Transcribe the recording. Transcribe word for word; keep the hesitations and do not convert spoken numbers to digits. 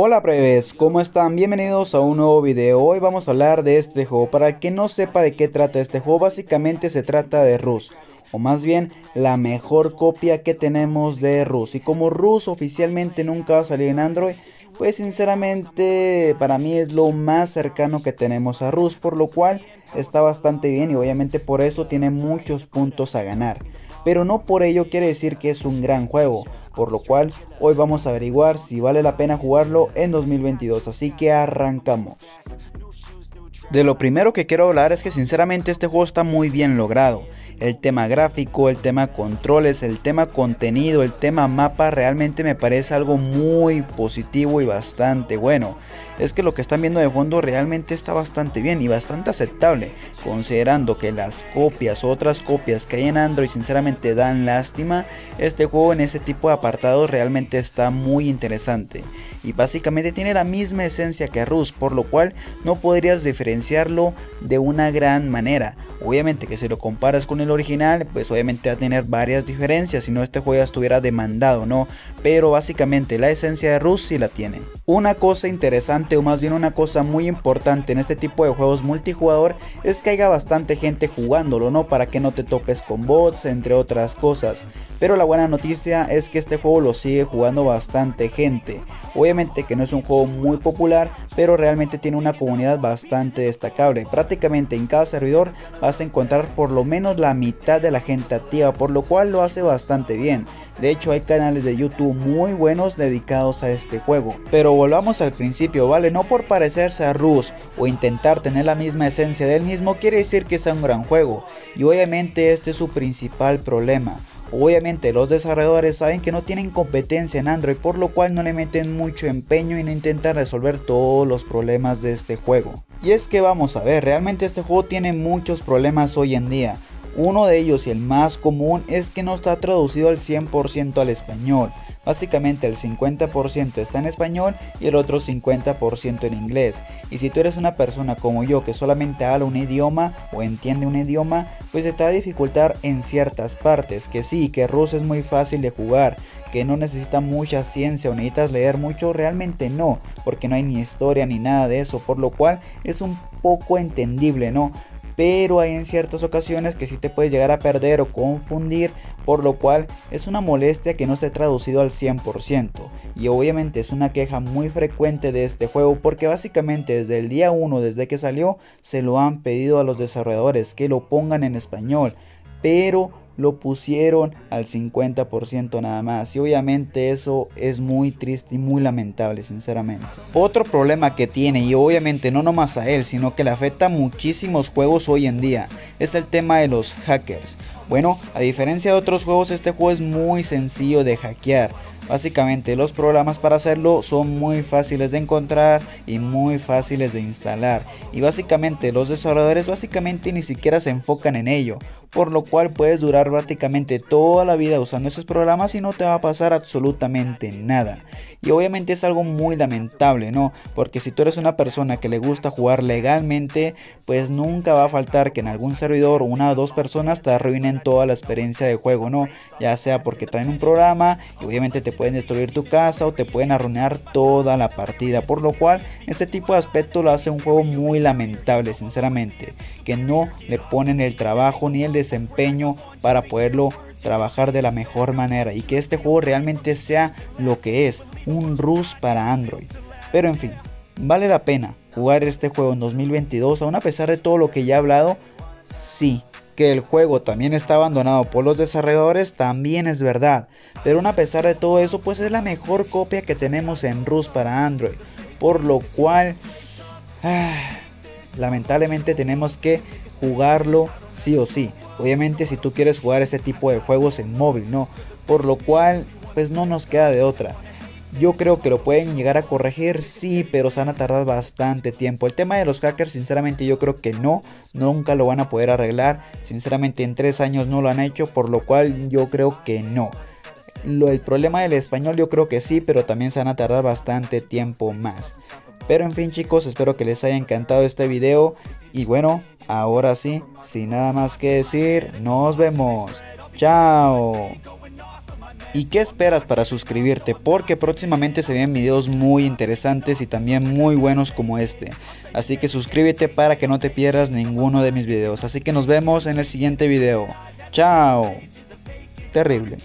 Hola plebes, ¿cómo están? Bienvenidos a un nuevo video. Hoy vamos a hablar de este juego. Para el que no sepa de qué trata este juego, básicamente se trata de Rust, o más bien la mejor copia que tenemos de Rust. Y como Rust oficialmente nunca va a salir en Android, pues sinceramente para mí es lo más cercano que tenemos a Rust, por lo cual está bastante bien y obviamente por eso tiene muchos puntos a ganar. Pero no por ello quiere decir que es un gran juego, por lo cual hoy vamos a averiguar si vale la pena jugarlo en dos mil veintidós, así que arrancamos. De lo primero que quiero hablar es que sinceramente este juego está muy bien logrado. El tema gráfico, el tema controles, el tema contenido, el tema mapa realmente me parece algo muy positivo y bastante bueno. Es que lo que están viendo de fondo realmente está bastante bien y bastante aceptable, considerando que las copias o otras copias que hay en Android sinceramente dan lástima. Este juego en ese tipo de apartados realmente está muy interesante y básicamente tiene la misma esencia que Rust, por lo cual no podrías diferenciar de una gran manera. Obviamente que si lo comparas con el original, pues obviamente va a tener varias diferencias, si no este juego ya estuviera demandado, ¿no? Pero básicamente la esencia de Rust sí la tiene. Una cosa interesante, o más bien una cosa muy importante en este tipo de juegos multijugador, es que haya bastante gente jugándolo, ¿no? Para que no te topes con bots, entre otras cosas. Pero la buena noticia es que este juego lo sigue jugando bastante gente. Obviamente que no es un juego muy popular, pero realmente tiene una comunidad bastante destacable. Prácticamente en cada servidor vas a encontrar por lo menos la mitad de la gente activa, por lo cual lo hace bastante bien. De hecho hay canales de YouTube muy buenos dedicados a este juego. Pero volvamos al principio, ¿vale? No por parecerse a Rust o intentar tener la misma esencia del mismo quiere decir que sea un gran juego, y obviamente este es su principal problema. Obviamente los desarrolladores saben que no tienen competencia en Android, por lo cual no le meten mucho empeño y no intentan resolver todos los problemas de este juego. Y es que vamos a ver, realmente este juego tiene muchos problemas hoy en día. Uno de ellos y el más común es que no está traducido al cien por ciento al español. Básicamente el cincuenta por ciento está en español y el otro cincuenta por ciento en inglés. Y si tú eres una persona como yo que solamente habla un idioma o entiende un idioma, pues te va a dificultar en ciertas partes. Que sí, que Rust es muy fácil de jugar, que no necesita mucha ciencia o necesitas leer mucho, realmente no, porque no hay ni historia ni nada de eso, por lo cual es un poco entendible, ¿no? Pero hay en ciertas ocasiones que sí te puedes llegar a perder o confundir, por lo cual es una molestia que no se ha traducido al cien por ciento. Y obviamente es una queja muy frecuente de este juego, porque básicamente desde el día uno, desde que salió, se lo han pedido a los desarrolladores que lo pongan en español, pero lo pusieron al cincuenta por ciento nada más, y obviamente eso es muy triste y muy lamentable sinceramente. Otro problema que tiene, y obviamente no nomás a él sino que le afecta a muchísimos juegos hoy en día, es el tema de los hackers. Bueno, a diferencia de otros juegos, este juego es muy sencillo de hackear. Básicamente los programas para hacerlo son muy fáciles de encontrar y muy fáciles de instalar, y básicamente los desarrolladores básicamente ni siquiera se enfocan en ello, por lo cual puedes durar prácticamente toda la vida usando esos programas y no te va a pasar absolutamente nada. Y obviamente es algo muy lamentable, ¿no? Porque si tú eres una persona que le gusta jugar legalmente, pues nunca va a faltar que en algún servidor una o dos personas te arruinen toda la experiencia de juego, ¿no? Ya sea porque traen un programa y obviamente te pueden destruir tu casa o te pueden arruinar toda la partida, por lo cual este tipo de aspecto lo hace un juego muy lamentable sinceramente, que no le ponen el trabajo ni el desempeño para poderlo trabajar de la mejor manera y que este juego realmente sea lo que es, un Rust para Android. Pero en fin, ¿vale la pena jugar este juego en dos mil veintidós aún a pesar de todo lo que ya he hablado? Sí. Que el juego también está abandonado por los desarrolladores también es verdad, pero aún a pesar de todo eso, pues es la mejor copia que tenemos en Rust para Android, por lo cual ah, lamentablemente tenemos que jugarlo sí o sí, obviamente si tú quieres jugar ese tipo de juegos en móvil, ¿no? Por lo cual pues no nos queda de otra. Yo creo que lo pueden llegar a corregir, sí, pero se van a tardar bastante tiempo. El tema de los hackers, sinceramente yo creo que no, nunca lo van a poder arreglar. Sinceramente en tres años no lo han hecho, por lo cual yo creo que no. Lo, el problema del español yo creo que sí, pero también se van a tardar bastante tiempo más. Pero en fin chicos, espero que les haya encantado este video. Y bueno, ahora sí, sin nada más que decir, nos vemos. ¡Chao! ¿Y qué esperas para suscribirte? Porque próximamente se vienen videos muy interesantes y también muy buenos como este. Así que suscríbete para que no te pierdas ninguno de mis videos. Así que nos vemos en el siguiente video. ¡Chao! Terrible.